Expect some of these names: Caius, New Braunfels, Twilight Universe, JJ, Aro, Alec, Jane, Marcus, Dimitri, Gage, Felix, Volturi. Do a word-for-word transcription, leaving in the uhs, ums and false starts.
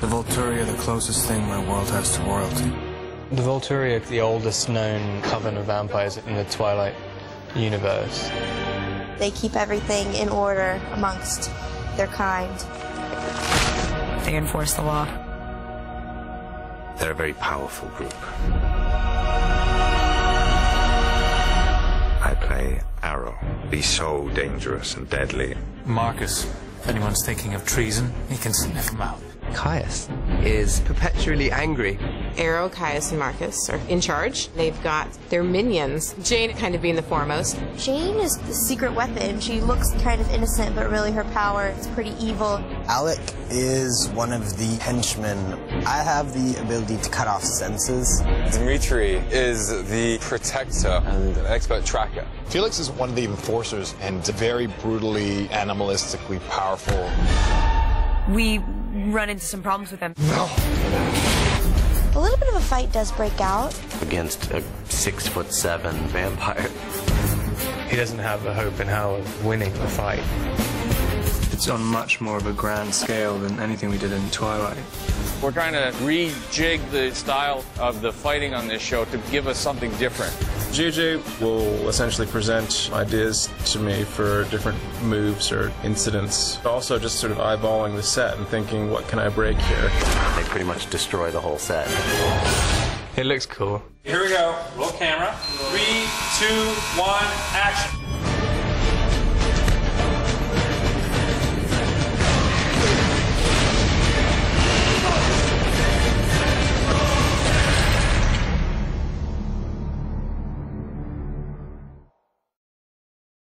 The Volturi are the closest thing my world has to royalty. The Volturi are the oldest known coven of vampires in the Twilight Universe. They keep everything in order amongst their kind. They enforce the law. They're a very powerful group. I play Aro. He's so dangerous and deadly. Marcus, if anyone's thinking of treason, he can sniff him out. Caius is perpetually angry. Aro, Caius, and Marcus are in charge. They've got their minions, Jane kind of being the foremost. Jane is the secret weapon. She looks kind of innocent, but really her power is pretty evil. Alec is one of the henchmen. I have the ability to cut off senses. Dimitri is the protector and an expert tracker. Felix is one of the enforcers and very brutally, animalistically powerful. We run into some problems with them. No. A little bit of a fight does break out. Against a six foot seven vampire. He doesn't have a hope in hell of winning the fight. It's on much more of a grand scale than anything we did in Twilight. We're trying to rejig the style of the fighting on this show to give us something different. J J will essentially present ideas to me for different moves or incidents. Also just sort of eyeballing the set and thinking, what can I break here? They pretty much destroy the whole set. It looks cool. Here we go. Roll camera. Three, two, one, action.